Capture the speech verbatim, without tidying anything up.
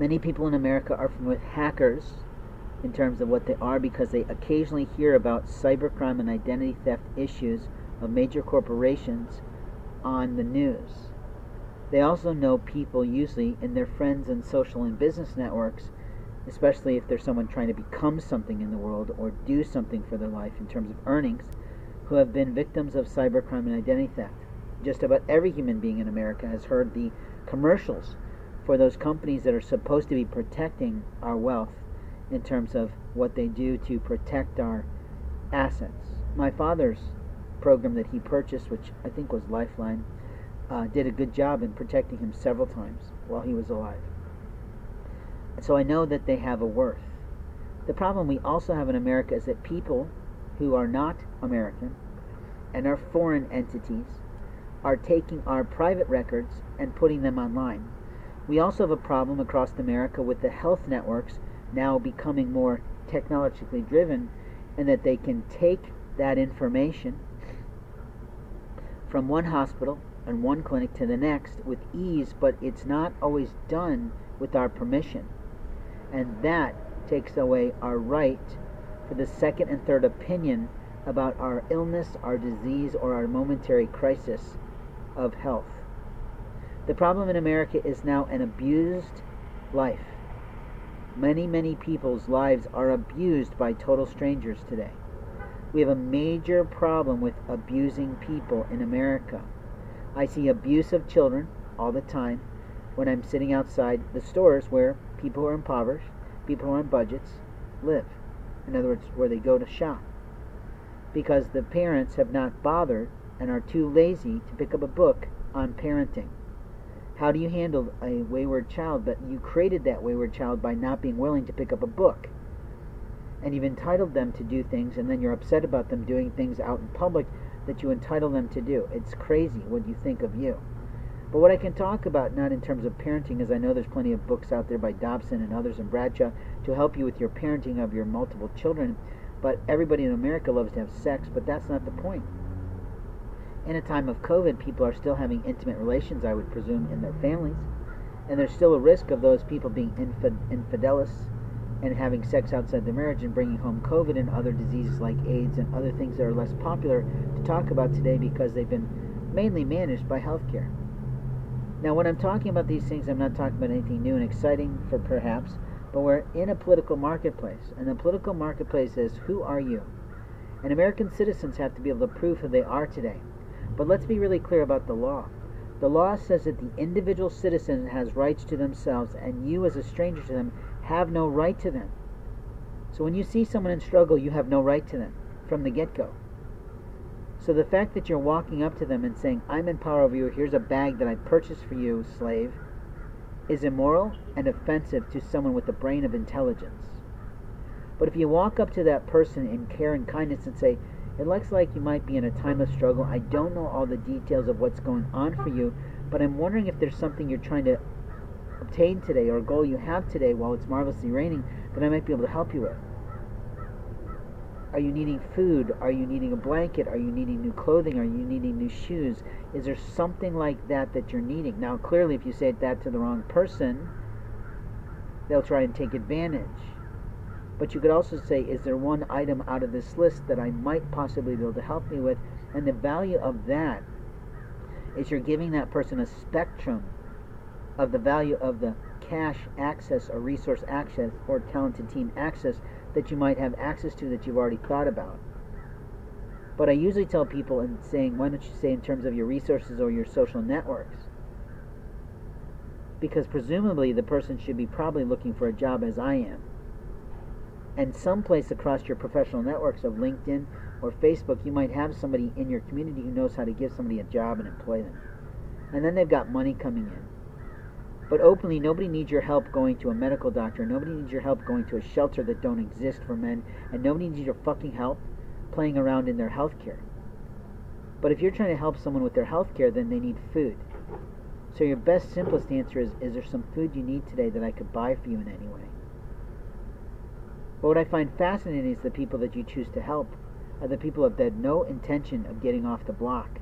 Many people in America are familiar with hackers in terms of what they are because they occasionally hear about cybercrime and identity theft issues of major corporations on the news. They also know people, usually in their friends and social and business networks, especially if there's someone trying to become something in the world or do something for their life in terms of earnings, who have been victims of cybercrime and identity theft. Just about every human being in America has heard the commercials for those companies that are supposed to be protecting our wealth in terms of what they do to protect our assets. My father's program that he purchased, which I think was Lifeline, uh, did a good job in protecting him several times while he was alive. And so I know that they have a worth. The problem we also have in America is that people who are not American and are foreign entities are taking our private records and putting them online. We also have a problem across America with the health networks now becoming more technologically driven, and that they can take that information from one hospital and one clinic to the next with ease, but it's not always done with our permission. And that takes away our right for the second and third opinion about our illness, our disease, or our momentary crisis of health. The problem in America is now an abused life. Many, many people's lives are abused by total strangers today. We have a major problem with abusing people in America. I see abuse of children all the time when I'm sitting outside the stores where people who are impoverished, people who are on budgets, live. In other words, where they go to shop. Because the parents have not bothered and are too lazy to pick up a book on parenting. How do you handle a wayward child? But you created that wayward child by not being willing to pick up a book. And you've entitled them to do things, and then you're upset about them doing things out in public that you entitle them to do. It's crazy what you think of you. But what I can talk about, not in terms of parenting, is I know there's plenty of books out there by Dobson and others and Bradshaw to help you with your parenting of your multiple children. But everybody in America loves to have sex, but that's not the point. In a time of COVID, people are still having intimate relations, I would presume, in their families. And there's still a risk of those people being infid infidelis and having sex outside their marriage and bringing home COVID and other diseases like AIDS and other things that are less popular to talk about today because they've been mainly managed by healthcare. Now, when I'm talking about these things, I'm not talking about anything new and exciting, for perhaps, but we're in a political marketplace. And the political marketplace is, who are you? And American citizens have to be able to prove who they are today. But let's be really clear about the law. The law says that the individual citizen has rights to themselves, and you as a stranger to them have no right to them. So when you see someone in struggle, you have no right to them from the get-go. So the fact that you're walking up to them and saying, I'm in power over you, here's a bag that I purchased for you, slave, is immoral and offensive to someone with a brain of intelligence. But if you walk up to that person in care and kindness and say, it looks like you might be in a time of struggle. I don't know all the details of what's going on for you, but I'm wondering if there's something you're trying to obtain today or a goal you have today while it's marvelously raining that I might be able to help you with. Are you needing food? Are you needing a blanket? Are you needing new clothing? Are you needing new shoes? Is there something like that that you're needing? Now, clearly, if you say that to the wrong person, they'll try and take advantage. But you could also say, is there one item out of this list that I might possibly be able to help me with? And the value of that is you're giving that person a spectrum of the value of the cash access or resource access or talented team access that you might have access to that you've already thought about. But I usually tell people in saying, why don't you say in terms of your resources or your social networks? Because presumably the person should be probably looking for a job as I am. And someplace across your professional networks of LinkedIn or Facebook, you might have somebody in your community who knows how to give somebody a job and employ them. And then they've got money coming in. But openly, nobody needs your help going to a medical doctor. Nobody needs your help going to a shelter that don't exist for men. And nobody needs your fucking help playing around in their health care. But if you're trying to help someone with their health care, then they need food. So your best, simplest answer is, is there some food you need today that I could buy for you in any way? But what I find fascinating is the people that you choose to help are the people that have no intention of getting off the block.